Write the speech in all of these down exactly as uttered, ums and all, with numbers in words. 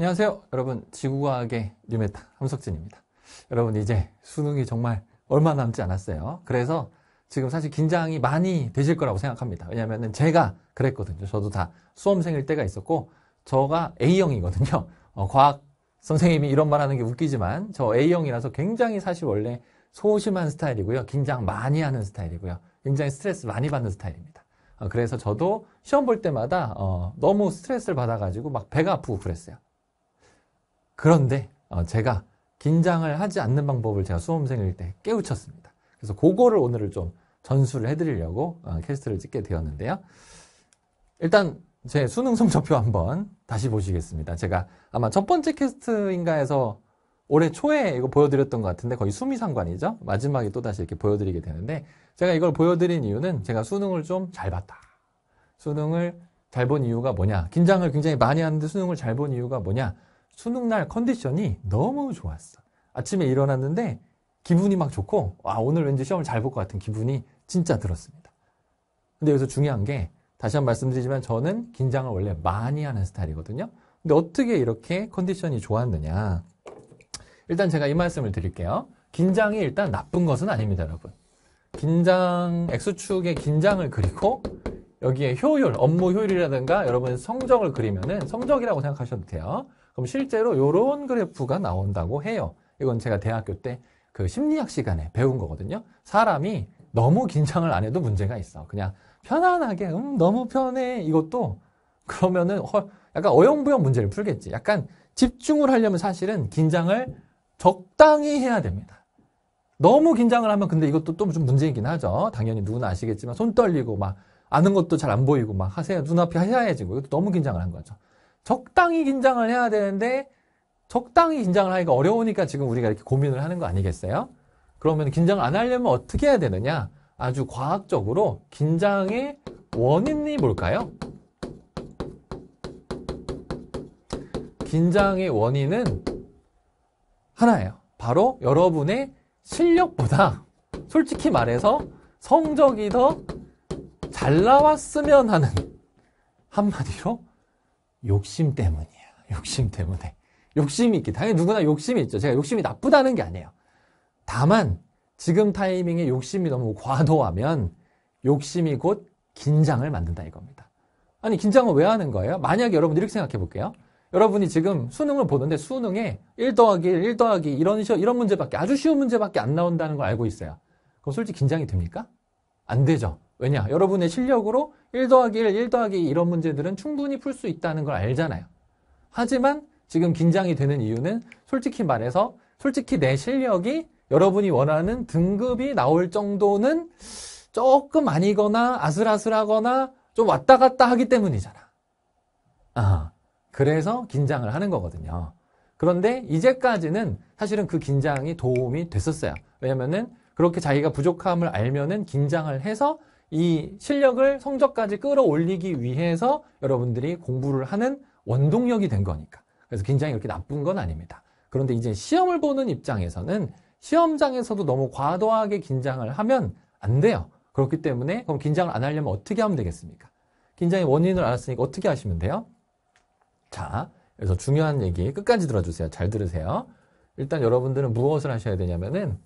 안녕하세요 여러분, 지구과학의 뉴메타 함석진입니다. 여러분, 이제 수능이 정말 얼마 남지 않았어요. 그래서 지금 사실 긴장이 많이 되실 거라고 생각합니다. 왜냐면은 제가 그랬거든요. 저도 다 수험생일 때가 있었고, 저가 에이형이거든요 어, 과학 선생님이 이런 말 하는 게 웃기지만 저 에이형이라서 굉장히 사실 원래 소심한 스타일이고요, 긴장 많이 하는 스타일이고요, 굉장히 스트레스 많이 받는 스타일입니다. 어, 그래서 저도 시험 볼 때마다 어, 너무 스트레스를 받아가지고 막 배가 아프고 그랬어요. 그런데 제가 긴장을 하지 않는 방법을 제가 수험생일 때 깨우쳤습니다. 그래서 그거를 오늘을 좀 전수를 해드리려고 캐스트를 찍게 되었는데요. 일단 제 수능 성적표 한번 다시 보시겠습니다. 제가 아마 첫 번째 캐스트인가에서 올해 초에 이거 보여드렸던 것 같은데, 거의 수미상관이죠. 마지막에 또다시 이렇게 보여드리게 되는데, 제가 이걸 보여드린 이유는 제가 수능을 좀 잘 봤다. 수능을 잘 본 이유가 뭐냐. 긴장을 굉장히 많이 하는데 수능을 잘 본 이유가 뭐냐. 수능날 컨디션이 너무 좋았어. 아침에 일어났는데 기분이 막 좋고, 와, 오늘 왠지 시험을 잘 볼 것 같은 기분이 진짜 들었습니다. 근데 여기서 중요한 게, 다시 한번 말씀드리지만 저는 긴장을 원래 많이 하는 스타일이거든요. 근데 어떻게 이렇게 컨디션이 좋았느냐. 일단 제가 이 말씀을 드릴게요. 긴장이 일단 나쁜 것은 아닙니다, 여러분. 긴장, X축의 긴장을 그리고 여기에 효율, 업무 효율이라든가 여러분 성적을 그리면은 성적이라고 생각하셔도 돼요. 그럼 실제로 이런 그래프가 나온다고 해요. 이건 제가 대학교 때 그 심리학 시간에 배운 거거든요. 사람이 너무 긴장을 안 해도 문제가 있어. 그냥 편안하게 음 너무 편해, 이것도 그러면은 헐, 약간 어영부영 문제를 풀겠지. 약간 집중을 하려면 사실은 긴장을 적당히 해야 됩니다. 너무 긴장을 하면 근데 이것도 또 좀 문제이긴 하죠. 당연히 누구나 아시겠지만 손 떨리고 막 아는 것도 잘 안 보이고 막 하세요. 눈앞이 하얘지고, 이것도 너무 긴장을 한 거죠. 적당히 긴장을 해야 되는데 적당히 긴장을 하기가 어려우니까 지금 우리가 이렇게 고민을 하는 거 아니겠어요? 그러면 긴장을 안 하려면 어떻게 해야 되느냐? 아주 과학적으로 긴장의 원인이 뭘까요? 긴장의 원인은 하나예요. 바로 여러분의 실력보다 솔직히 말해서 성적이 더 잘 나왔으면 하는, 한마디로 욕심 때문이야. 욕심 때문에. 욕심이 있기. 당연히 누구나 욕심이 있죠. 제가 욕심이 나쁘다는 게 아니에요. 다만 지금 타이밍에 욕심이 너무 과도하면 욕심이 곧 긴장을 만든다 이겁니다. 아니, 긴장을 왜 하는 거예요? 만약에 여러분 이렇게 생각해 볼게요. 여러분이 지금 수능을 보는데 수능에 일 더하기 일, 일 더하기 이런 시험, 이런 문제밖에, 아주 쉬운 문제밖에 안 나온다는 걸 알고 있어요. 그럼 솔직히 긴장이 됩니까? 안 되죠. 왜냐? 여러분의 실력으로 일 더하기 일, 일 더하기 이런 문제들은 충분히 풀 수 있다는 걸 알잖아요. 하지만 지금 긴장이 되는 이유는 솔직히 말해서 솔직히 내 실력이 여러분이 원하는 등급이 나올 정도는 조금 아니거나 아슬아슬하거나 좀 왔다 갔다 하기 때문이잖아. 아, 그래서 긴장을 하는 거거든요. 그런데 이제까지는 사실은 그 긴장이 도움이 됐었어요. 왜냐면은 그렇게 자기가 부족함을 알면은 긴장을 해서 이 실력을 성적까지 끌어올리기 위해서 여러분들이 공부를 하는 원동력이 된 거니까. 그래서 긴장이 그렇게 나쁜 건 아닙니다. 그런데 이제 시험을 보는 입장에서는 시험장에서도 너무 과도하게 긴장을 하면 안 돼요. 그렇기 때문에 그럼 긴장을 안 하려면 어떻게 하면 되겠습니까? 긴장의 원인을 알았으니까 어떻게 하시면 돼요? 자, 그래서 중요한 얘기 끝까지 들어주세요. 잘 들으세요. 일단 여러분들은 무엇을 하셔야 되냐면은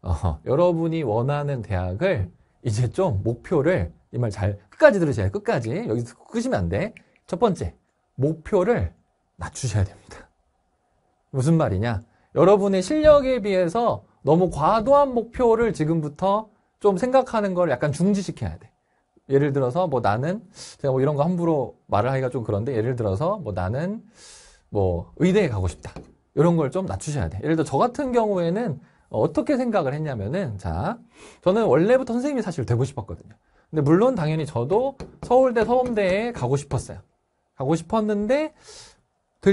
어, 여러분이 원하는 대학을 이제 좀 목표를, 이 말 잘 끝까지 들으셔야, 끝까지 여기서 끄시면 안 돼. 첫 번째, 목표를 낮추셔야 됩니다. 무슨 말이냐? 여러분의 실력에 비해서 너무 과도한 목표를 지금부터 좀 생각하는 걸 약간 중지시켜야 돼. 예를 들어서 뭐 나는, 제가 뭐 이런 거 함부로 말을 하기가 좀 그런데, 예를 들어서 뭐 나는 뭐 의대에 가고 싶다, 이런 걸 좀 낮추셔야 돼. 예를 들어 저 같은 경우에는 어떻게 생각을 했냐면은, 자, 저는 원래부터 선생님이 사실 되고 싶었거든요. 근데 물론 당연히 저도 서울대, 서범대에 가고 싶었어요. 가고 싶었는데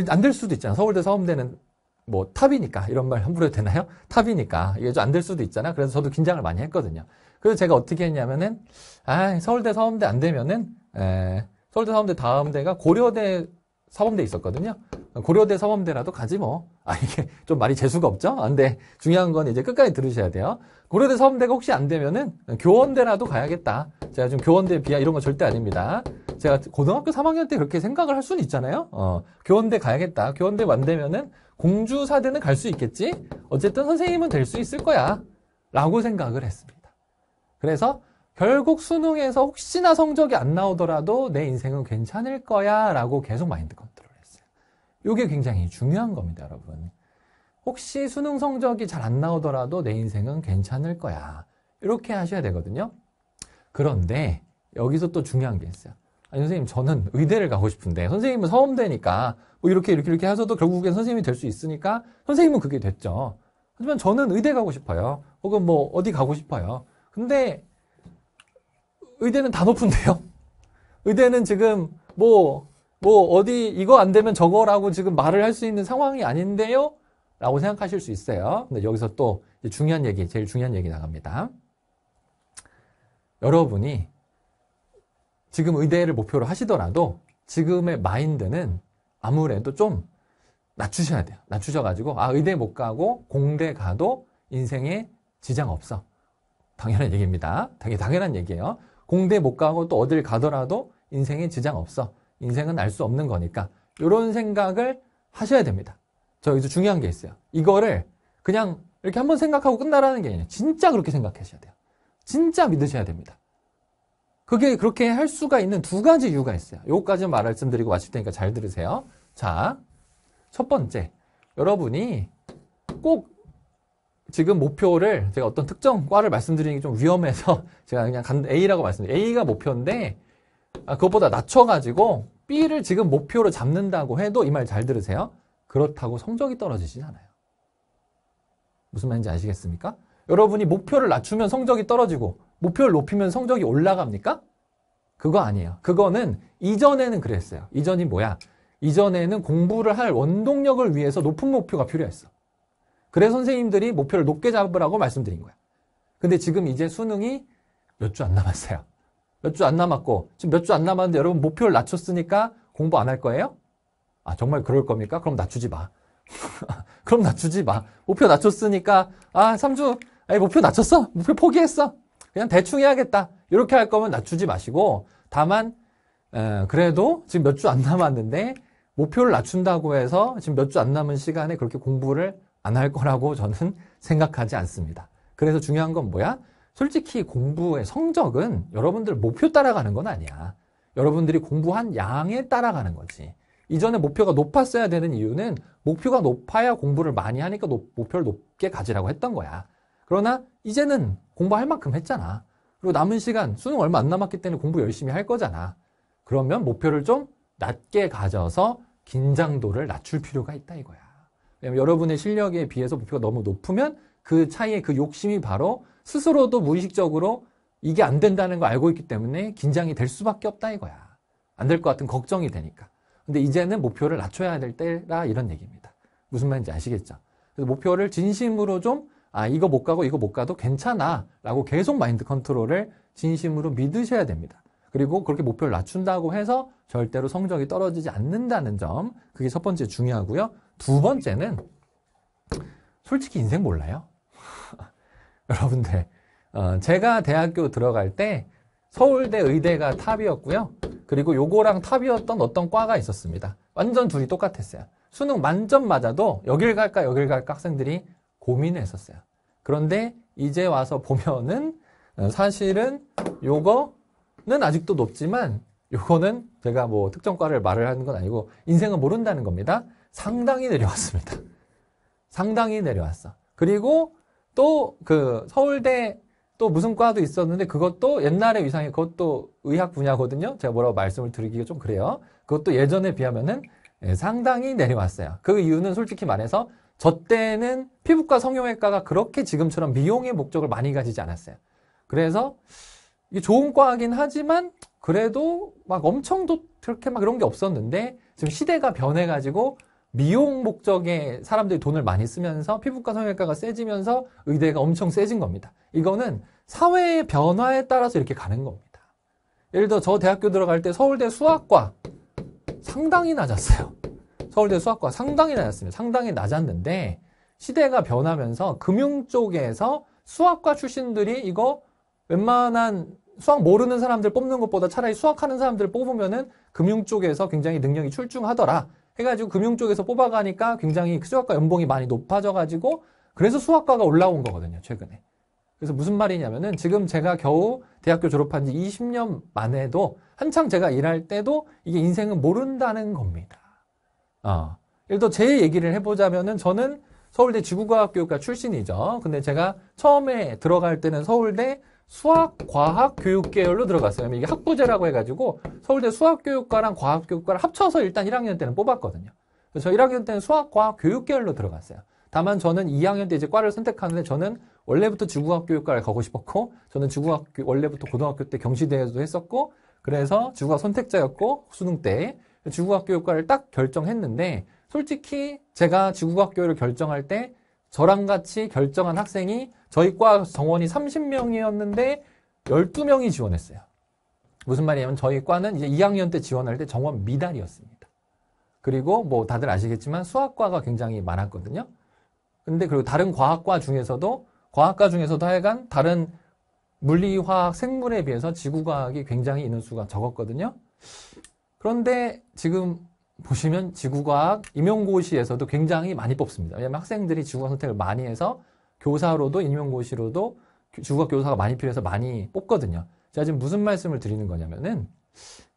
안 될 수도 있잖아. 서울대, 서범대는 뭐 탑이니까, 이런 말 함부로 해도 되나요? 탑이니까 이게 좀 안 될 수도 있잖아. 그래서 저도 긴장을 많이 했거든요. 그래서 제가 어떻게 했냐면은, 아, 서울대, 서범대 안 되면은 에, 서울대, 서범대 다음 대가 고려대, 서범대 있었거든요. 고려대, 서범대라도 가지 뭐. 아, 이게 좀 말이 재수가 없죠? 아, 근데 중요한 건 이제 끝까지 들으셔야 돼요. 고려대, 서범대가 혹시 안 되면은 교원대라도 가야겠다. 제가 지금 교원대 비하 이런 거 절대 아닙니다. 제가 고등학교 삼 학년 때 그렇게 생각을 할 수는 있잖아요. 어, 교원대 가야겠다. 교원대 만되면은 공주사대는 갈 수 있겠지? 어쨌든 선생님은 될 수 있을 거야. 라고 생각을 했습니다. 그래서 결국 수능에서 혹시나 성적이 안 나오더라도 내 인생은 괜찮을 거야. 라고 계속 마인드 컨트롤 했어요. 이게 굉장히 중요한 겁니다, 여러분. 혹시 수능 성적이 잘 안 나오더라도 내 인생은 괜찮을 거야. 이렇게 하셔야 되거든요. 그런데 여기서 또 중요한 게 있어요. 아니 선생님 저는 의대를 가고 싶은데 선생님은 서범대니까 뭐 이렇게 이렇게 이렇게 하셔도 결국엔 선생님이 될 수 있으니까 선생님은 그게 됐죠. 하지만 저는 의대 가고 싶어요. 혹은 뭐 어디 가고 싶어요. 근데 의대는 다 높은데요. 의대는 지금 뭐 뭐 어디 이거 안 되면 저거라고 지금 말을 할 수 있는 상황이 아닌데요. 라고 생각하실 수 있어요. 근데 여기서 또 중요한 얘기, 제일 중요한 얘기 나갑니다. 여러분이 지금 의대를 목표로 하시더라도 지금의 마인드는 아무래도 좀 낮추셔야 돼요. 낮추셔가지고 아 의대 못 가고 공대 가도 인생에 지장 없어. 당연한 얘기입니다. 당연히 당연한 얘기예요. 공대 못 가고 또 어딜 가더라도 인생에 지장 없어. 인생은 알 수 없는 거니까. 이런 생각을 하셔야 됩니다. 저 여기서 중요한 게 있어요. 이거를 그냥 이렇게 한번 생각하고 끝나라는 게 아니에요. 진짜 그렇게 생각하셔야 돼요. 진짜 믿으셔야 됩니다. 그게 그렇게 할 수가 있는 두 가지 이유가 있어요. 요거까지는 말씀드리고 마칠 테니까 잘 들으세요. 자, 첫 번째, 여러분이 꼭 지금 목표를 제가 어떤 특정 과를 말씀드리는 게 좀 위험해서 제가 그냥 A라고 말씀드려요. A가 목표인데 아, 그것보다 낮춰가지고 B를 지금 목표로 잡는다고 해도 이 말 잘 들으세요. 그렇다고 성적이 떨어지진 않아요. 무슨 말인지 아시겠습니까? 여러분이 목표를 낮추면 성적이 떨어지고 목표를 높이면 성적이 올라갑니까? 그거 아니에요. 그거는 이전에는 그랬어요. 이전이 뭐야? 이전에는 공부를 할 원동력을 위해서 높은 목표가 필요했어. 그래서 선생님들이 목표를 높게 잡으라고 말씀드린 거야. 근데 지금 이제 수능이 몇 주 안 남았어요. 몇 주 안 남았고 지금 몇 주 안 남았는데 여러분 목표를 낮췄으니까 공부 안 할 거예요? 아 정말 그럴 겁니까? 그럼 낮추지 마. 그럼 낮추지 마. 목표 낮췄으니까 아 삼 주 아니, 목표 낮췄어? 목표 포기했어? 그냥 대충 해야겠다. 이렇게 할 거면 낮추지 마시고 다만 에, 그래도 지금 몇 주 안 남았는데 목표를 낮춘다고 해서 지금 몇 주 안 남은 시간에 그렇게 공부를 안 할 거라고 저는 생각하지 않습니다. 그래서 중요한 건 뭐야? 솔직히 공부의 성적은 여러분들 목표 따라가는 건 아니야. 여러분들이 공부한 양에 따라가는 거지. 이전에 목표가 높았어야 되는 이유는 목표가 높아야 공부를 많이 하니까 높, 목표를 높게 가지라고 했던 거야. 그러나 이제는 공부할 만큼 했잖아. 그리고 남은 시간, 수능 얼마 안 남았기 때문에 공부 열심히 할 거잖아. 그러면 목표를 좀 낮게 가져서 긴장도를 낮출 필요가 있다 이거야. 왜냐면 여러분의 실력에 비해서 목표가 너무 높으면 그 차이의 그 욕심이 바로 스스로도 무의식적으로 이게 안 된다는 걸 알고 있기 때문에 긴장이 될 수밖에 없다 이거야. 안 될 것 같은 걱정이 되니까. 근데 이제는 목표를 낮춰야 될 때라 이런 얘기입니다. 무슨 말인지 아시겠죠? 그래서 목표를 진심으로 좀 아 이거 못 가고 이거 못 가도 괜찮아 라고 계속 마인드 컨트롤을 진심으로 믿으셔야 됩니다. 그리고 그렇게 목표를 낮춘다고 해서 절대로 성적이 떨어지지 않는다는 점 그게 첫 번째 중요하고요. 두 번째는 솔직히 인생 몰라요. 여러분들 어, 제가 대학교 들어갈 때 서울대 의대가 탑이었고요. 그리고 요거랑 탑이었던 어떤 과가 있었습니다. 완전 둘이 똑같았어요. 수능 만점 맞아도 여길 갈까 여길 갈까 학생들이 고민했었어요. 그런데 이제 와서 보면은 사실은 요거는 아직도 높지만 요거는 제가 뭐 특정 과를 말을 하는 건 아니고 인생은 모른다는 겁니다. 상당히 내려왔습니다. 상당히 내려왔어. 그리고 또 그 서울대 또 무슨 과도 있었는데 그것도 옛날에 위상이 그것도 의학 분야거든요. 제가 뭐라고 말씀을 드리기가 좀 그래요. 그것도 예전에 비하면은 상당히 내려왔어요. 그 이유는 솔직히 말해서 저 때는 피부과 성형외과가 그렇게 지금처럼 미용의 목적을 많이 가지지 않았어요. 그래서 이게 좋은 과이긴 하지만 그래도 막 엄청 그렇게 막 이런 게 없었는데 지금 시대가 변해가지고 미용 목적에 사람들이 돈을 많이 쓰면서 피부과 성형외과가 세지면서 의대가 엄청 세진 겁니다. 이거는 사회의 변화에 따라서 이렇게 가는 겁니다. 예를 들어 저 대학교 들어갈 때 서울대 수학과 상당히 낮았어요. 서울대 수학과 상당히 낮았습니다. 상당히 낮았는데 시대가 변하면서 금융 쪽에서 수학과 출신들이 이거 웬만한 수학 모르는 사람들 뽑는 것보다 차라리 수학하는 사람들 뽑으면은 금융 쪽에서 굉장히 능력이 출중하더라 해가지고 금융 쪽에서 뽑아가니까 굉장히 수학과 연봉이 많이 높아져가지고 그래서 수학과가 올라온 거거든요, 최근에. 그래서 무슨 말이냐면은 지금 제가 겨우 대학교 졸업한 지 이십 년 만에도 한창 제가 일할 때도 이게 인생은 모른다는 겁니다. 어. 예를 들어 제 얘기를 해보자면은 저는 서울대 지구과학교육과 출신이죠. 근데 제가 처음에 들어갈 때는 서울대 수학과학교육계열로 들어갔어요. 이게 학부제라고 해가지고 서울대 수학교육과랑 과학교육과를 합쳐서 일단 일 학년 때는 뽑았거든요. 그래서 일 학년 때는 수학과학교육계열로 들어갔어요. 다만 저는 이 학년 때 이제 과를 선택하는데 저는 원래부터 지구과학교육과를 가고 싶었고 저는 지구과학 원래부터 고등학교 때 경시대회도 했었고 그래서 지구과학 선택자였고 수능 때 지구과학교육과를 딱 결정했는데 솔직히 제가 지구과학교를 결정할 때 저랑 같이 결정한 학생이 저희 과 정원이 삼십 명이었는데 열두 명이 지원했어요. 무슨 말이냐면 저희 과는 이제 이 학년 때 지원할 때 정원 미달이었습니다. 그리고 뭐 다들 아시겠지만 수학과가 굉장히 많았거든요. 근데 그리고 다른 과학과 중에서도 과학과 중에서도 하여간 다른 물리화학 생물에 비해서 지구과학이 굉장히 인원수가 적었거든요. 그런데 지금 보시면 지구과학 임용고시에서도 굉장히 많이 뽑습니다. 왜냐하면 학생들이 지구과학 선택을 많이 해서 교사로도 임용고시로도 지구과학 교사가 많이 필요해서 많이 뽑거든요. 제가 지금 무슨 말씀을 드리는 거냐면은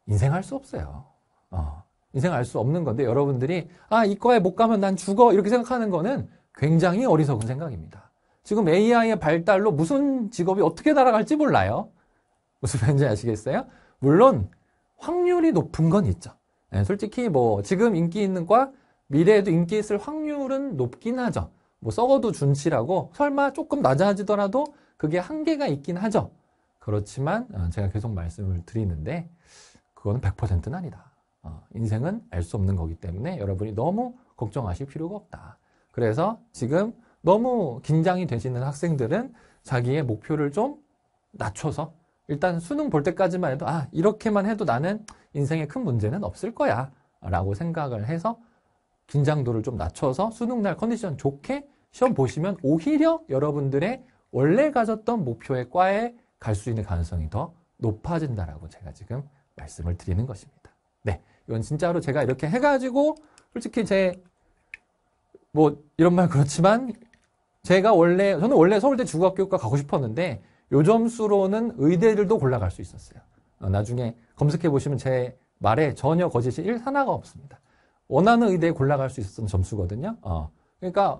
인생 알 수 없어요. 어, 인생 알 수 없는 건데 여러분들이 아, 이과에 못 가면 난 죽어 이렇게 생각하는 거는 굉장히 어리석은 생각입니다. 지금 에이아이의 발달로 무슨 직업이 어떻게 날아갈지 몰라요. 무슨 말인지 아시겠어요? 물론 확률이 높은 건 있죠. 네, 솔직히 뭐 지금 인기 있는 과 미래에도 인기 있을 확률은 높긴 하죠. 뭐 썩어도 준치라고 설마 조금 낮아지더라도 그게 한계가 있긴 하죠. 그렇지만 제가 계속 말씀을 드리는데 그거는 백 퍼센트는 아니다. 어, 인생은 알 수 없는 거기 때문에 여러분이 너무 걱정하실 필요가 없다. 그래서 지금 너무 긴장이 되시는 학생들은 자기의 목표를 좀 낮춰서 일단 수능 볼 때까지만 해도 아 이렇게만 해도 나는 인생에 큰 문제는 없을 거야 라고 생각을 해서 긴장도를 좀 낮춰서 수능날 컨디션 좋게 시험 보시면 오히려 여러분들의 원래 가졌던 목표의 과에 갈 수 있는 가능성이 더 높아진다라고 제가 지금 말씀을 드리는 것입니다. 네, 이건 진짜로 제가 이렇게 해가지고 솔직히 제 뭐 이런 말 그렇지만 제가 원래 저는 원래 서울대 지구과학교육과 가고 싶었는데 요 점수로는 의대들도 골라갈 수 있었어요. 어, 나중에 검색해보시면 제 말에 전혀 거짓이 일 하나가 없습니다. 원하는 의대에 골라갈 수 있었던 점수거든요. 어. 그러니까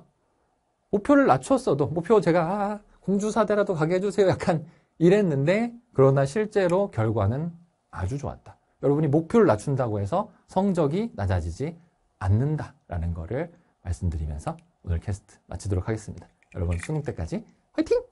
목표를 낮췄어도 목표 제가 아, 공주사대라도 가게 해주세요 약간 이랬는데 그러나 실제로 결과는 아주 좋았다. 여러분이 목표를 낮춘다고 해서 성적이 낮아지지 않는다라는 거를 말씀드리면서 오늘 캐스트 마치도록 하겠습니다. 여러분 수능 때까지 화이팅!